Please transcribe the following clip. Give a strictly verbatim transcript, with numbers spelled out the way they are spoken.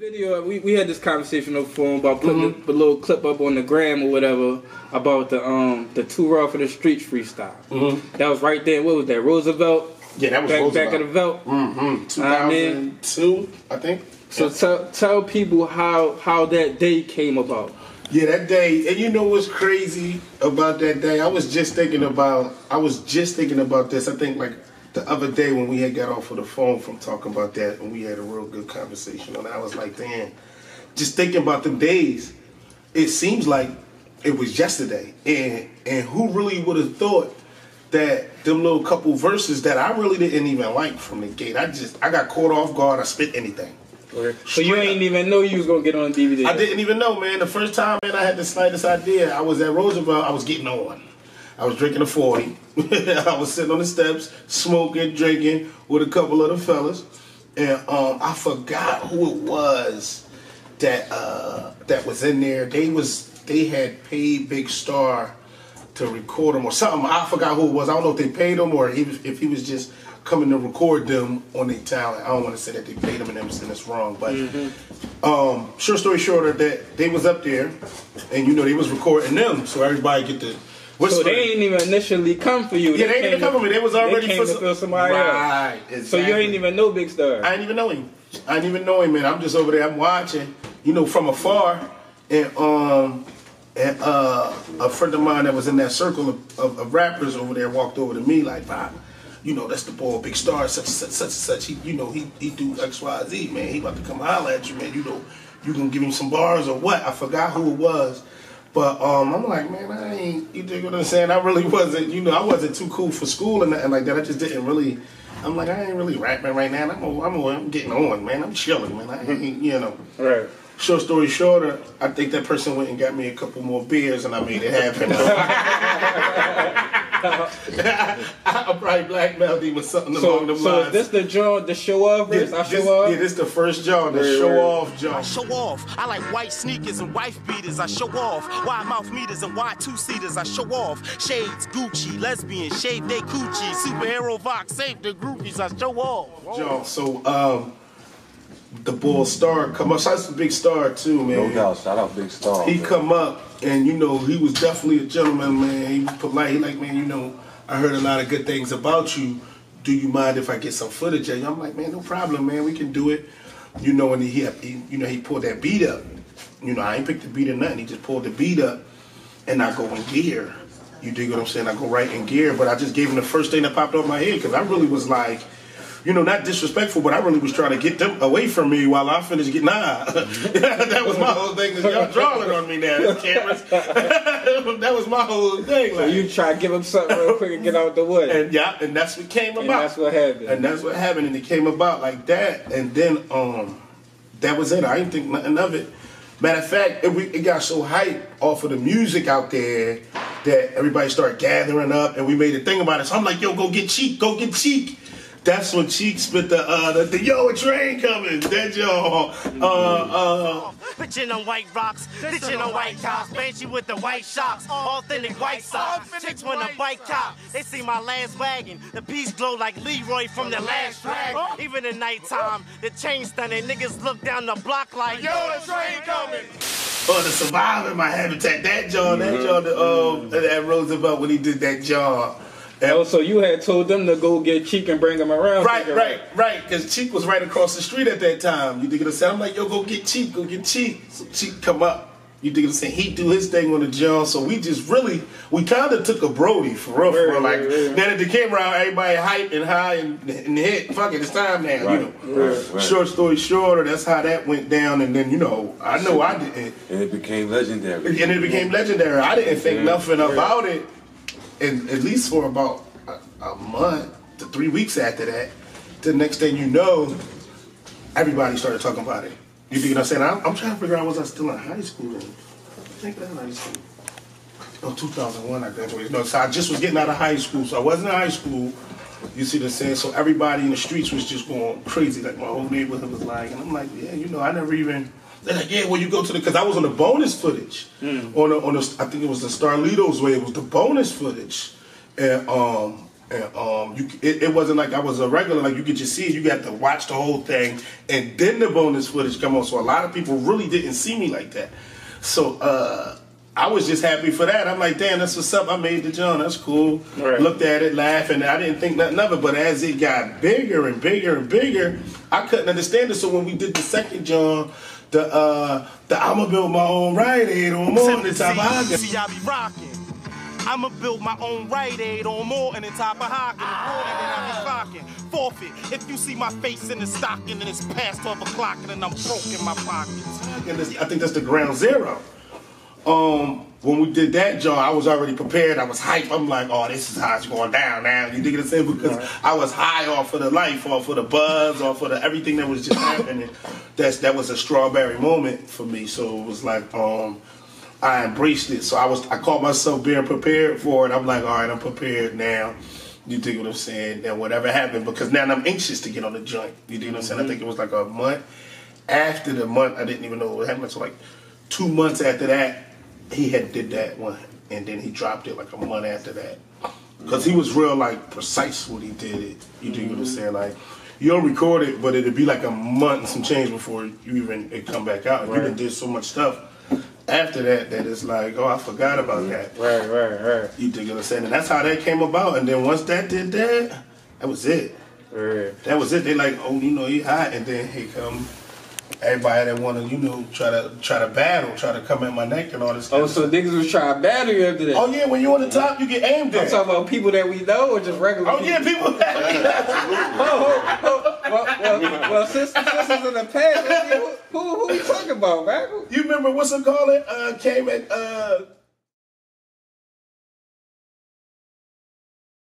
video, we, we had this conversation over the phone about putting mm-hmm. a little clip up on the gram or whatever about the um the two raw for the Streets freestyle. Mm-hmm. That was right there. What was that? Roosevelt. Yeah, that was back, Roosevelt. Back of the Belt. Mm-hmm. two thousand two, I, I think. So yeah. tell tell people how how that day came about. Yeah, that day, and you know what's crazy about that day? I was just thinking about I was just thinking about this. I think like the other day when we had got off of the phone from talking about that, and we had a real good conversation, and I was like, damn, just thinking about them days, it seems like it was yesterday. And and who really would have thought that them little couple verses that I really didn't even like from the gate. I just I got caught off guard. I spit anything. So Straight you ain't up. even know you was gonna get on D V D. I didn't even know, man. The first time, man, I had the slightest idea. I was at Roosevelt. I was getting on. I was drinking a forty. I was sitting on the steps, smoking, drinking with a couple of the fellas, and um, I forgot who it was that uh, that was in there. They was they had paid Big Star to record them or something. I forgot who it was. I don't know if they paid him or he was, if he was just coming to record them on their talent. I don't want to say that they paid them and everything that's wrong, but mm-hmm. um, short story shorter, that they was up there, and you know they was recording them, so everybody get the. What's so funny? They ain't even initially come for you. Yeah, they, they didn't come to, for me. They was already they came for to feel somebody right, else. Exactly. So you ain't even know Big Star. I ain't even know him. I ain't even know him, man. I'm just over there. I'm watching, you know, from afar, and um. And uh, a friend of mine that was in that circle of, of, of rappers over there walked over to me like, Bob, you know, that's the boy, Big Star, such such such such. He, you know, he he do X Y Z, man. He about to come holler at you, man. You know, you gonna give him some bars or what? I forgot who it was, but um, I'm like, man, I ain't. You dig what I'm saying? I really wasn't. You know, I wasn't too cool for school and nothing like that. I just didn't really. I'm like, I ain't really rapping right now. I'm a, I'm a, I'm getting on, man. I'm chilling, man. I ain't, you know. Right. Short story shorter, I think that person went and got me a couple more beers and I made it happen. I, I probably blackmailed him or something so, along the so lines. So is this the joint, the show off? This, I show this, off? Yeah, this the first joint, the yeah, show yeah. off joint. I show off. I like white sneakers and wife beaters. I show off. Wide mouth meters and wide two seaters. I show off. Shades Gucci, lesbian, shave they coochie. Superhero Vox, save the groupies. I show off. John, so, um... the bull Star come up. Shout out to Big Star too, man. No doubt. Shout out Big Star. He man. come up and you know he was definitely a gentleman, man. He was polite. He like, man, you know, I heard a lot of good things about you. Do you mind if I get some footage of you? I'm like, man, no problem, man. We can do it. You know, and he, he you know, he pulled that beat up. You know, I ain't picked the beat or nothing. He just pulled the beat up, and I go in gear. You dig what I'm saying? I go right in gear, but I just gave him the first thing that popped off my head because I really was like. You know, not disrespectful, but I really was trying to get them away from me while I finished getting nah. That was my whole thing. Y'all drawing on me now, these cameras. That was my whole thing. So like, you try to give them something real quick and get out the way. And yeah, and that's what came about. And that's what happened. And that's what happened, and it came about like that. And then um, that was it. I didn't think nothing of it. Matter of fact, it, we, it got so hyped off of the music out there that everybody started gathering up, and we made a thing about it. So I'm like, yo, go get Cheek, go get Cheek. That's when Cheek spit the, uh, the, the yo, a train coming. That y'all. Uh, uh. Bitchin' on white rocks, bitchin' on white tops, banshee with the white socks, authentic white socks. Chicks when a bike top, they see my last wagon. The bees glow like Leroy from the last drag. Even at nighttime, the chain stunning, niggas look down the block like, yo, a train coming. Oh, the survivor in my habitat. That y'all, that y'all, the, uh, that Roosevelt when he did that y'all. And oh, so you had told them to go get Cheek and bring him around. Right, right, right, right. Because Cheek was right across the street at that time. You dig what I'm saying? I'm like, yo, go get Cheek, go get Cheek. So Cheek come up. You dig what I'm saying? He do his thing on the job. So we just really, we kind of took a Brody for real. Right, for like, right, right. Now that the camera out, everybody hype and high and, and hit. Fuck it, it's time now, right, you know. Right, right. Short story shorter, that's how that went down. And then, you know, I know I didn't. And it became legendary. And it became legendary. I didn't think yeah, nothing yeah. about it. And at least for about a, a month to three weeks after that, the next thing you know, everybody started talking about it. You think you know what I'm saying? I'm, I'm trying to figure out, was I still in high school? I think that was high school. Oh, two thousand one, I graduated. No, so I just was getting out of high school, so I wasn't in high school. You see what I'm saying? So everybody in the streets was just going crazy. Like, my whole neighborhood was like, and I'm like, yeah, you know, I never even... They're like, yeah, well, you go to the, because I was on the bonus footage. Mm. On the, on the, I think it was the Starlito's way, it was the bonus footage. And um, And, um, you, it, it wasn't like I was a regular. Like you could just see it. You got to watch the whole thing, and then the bonus footage come on. So a lot of people really didn't see me like that. So uh, I was just happy for that. I'm like, damn, that's what's up. I made the jump. That's cool. Right. Looked at it, laughed, and I didn't think nothing of it. But as it got bigger and bigger and bigger, I couldn't understand it. So when we did the second jump, the uh, the I'ma build my own Rite Aid on more than the top I got. See, I be rocking. I'ma build my own Rite Aid on more and the top of hockey. Ah. The morning that I be rocking. Forfeit. If you see my face in the stocking, then it's past twelve o'clock and then I'm broke in my pockets. I think that's the ground zero. Um, when we did that job, I was already prepared. I was hyped. I'm like, oh, this is how it's going down now. You dig what I'm saying? Because right. I was high off of the life, off of the buzz, off of the everything that was just happening. That's that was a strawberry moment for me. So it was like, um, I embraced it. So I was I caught myself being prepared for it. I'm like, all right, I'm prepared now. You dig what I'm saying? Now whatever happened, because now I'm anxious to get on the joint. You dig what I'm saying? Mm-hmm. I think it was like a month after the month. I didn't even know what happened. So like two months after that, he had did that one, and then he dropped it like a month after that. Because he was real like precise when he did it. You dig what I'm saying? Like you don't record it, but it'd be like a month and some change before you even it come back out. Right. You done did so much stuff after that that it's like, oh, I forgot about that. Right, right, right. You dig what I'm saying? And that's how that came about. And then once that did that, that was it. Right. That was it. They like, oh, you know, he hot, and then he come. Everybody that wanna, you know, try to try to battle, try to come at my neck and all this. Oh, so niggas was trying to battle you after that? Oh yeah, when you on the top, you get aimed at. I'm talking about people that we know or just regular. Oh people? Yeah, people. That we know. Well, well, well since, since it's in the past, who who, who we talking about, man? You remember what's it called? Uh, came at. Uh,